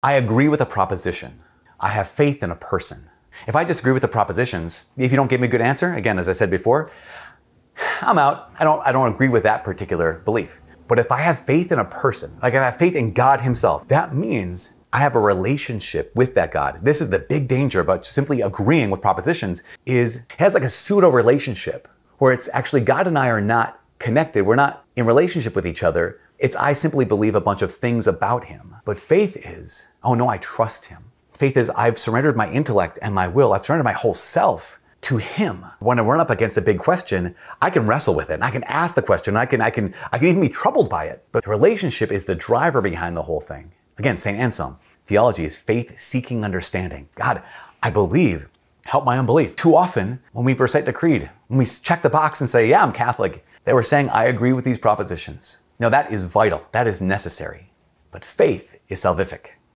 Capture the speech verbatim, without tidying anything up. I agree with a proposition. I have faith in a person. If I disagree with the propositions, if you don't give me a good answer, again, as I said before, I'm out. I don't, I don't agree with that particular belief. But if I have faith in a person, like I have faith in God himself, that means I have a relationship with that God. This is the big danger about simply agreeing with propositions, is it has like a pseudo relationship where it's actually God and I are not connected. We're not in relationship with each other. It's I simply believe a bunch of things about him. But faith is, oh no, I trust him. Faith is I've surrendered my intellect and my will. I've surrendered my whole self to him. When I run up against a big question, I can wrestle with it and I can ask the question. I can, I can, I can even be troubled by it. But the relationship is the driver behind the whole thing. Again, Saint Anselm, theology is faith seeking understanding. God, I believe, help my unbelief. Too often when we recite the creed, when we check the box and say, yeah, I'm Catholic, they were saying, I agree with these propositions. Now that is vital, that is necessary, but faith is salvific.